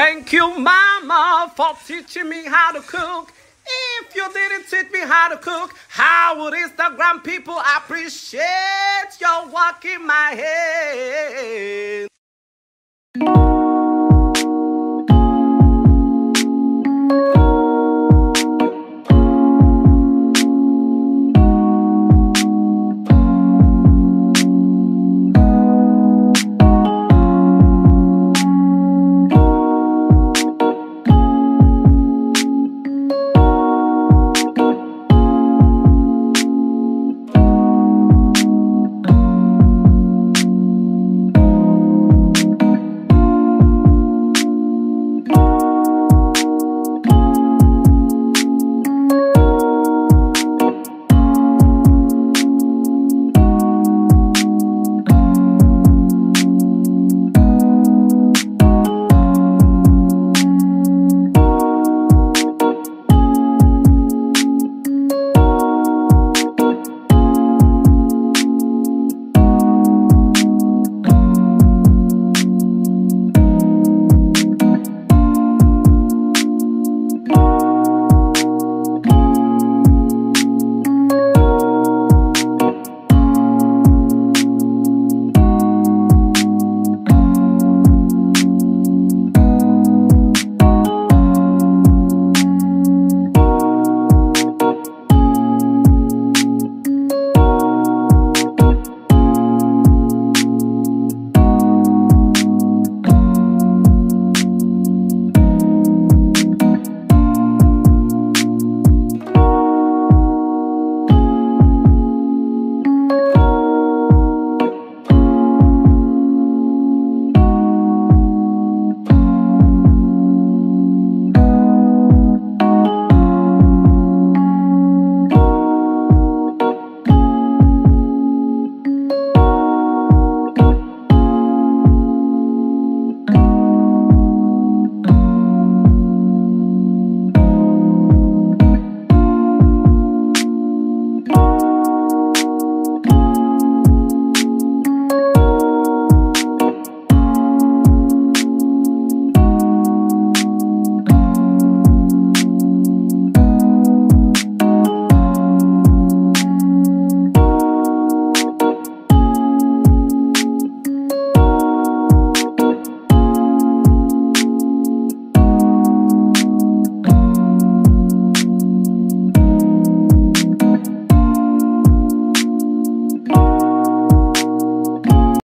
Thank you, Mama, for teaching me how to cook. If you didn't teach me how to cook, how would Instagram people appreciate your work in my head?